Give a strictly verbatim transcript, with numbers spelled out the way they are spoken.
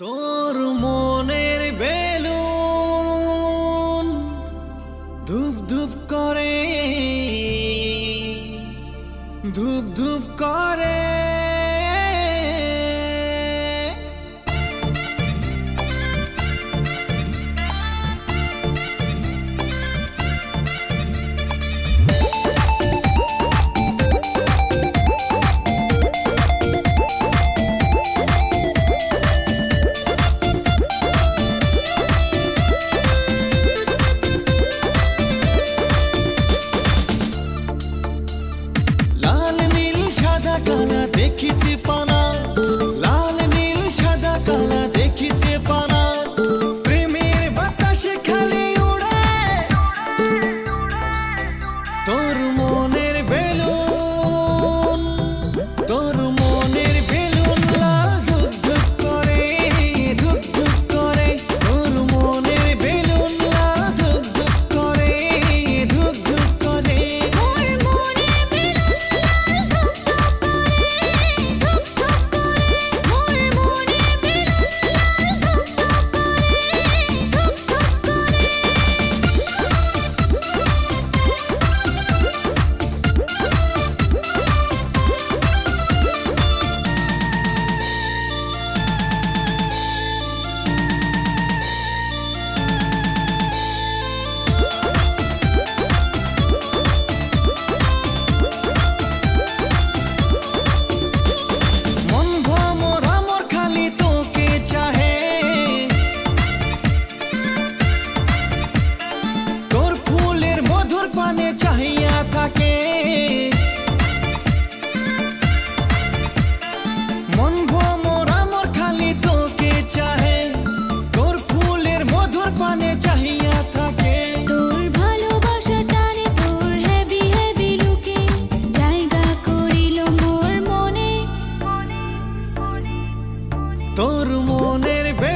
তোর মনের বেলুন ধুপ ধুপ করে ধুপ ধুপ করে তোর মনের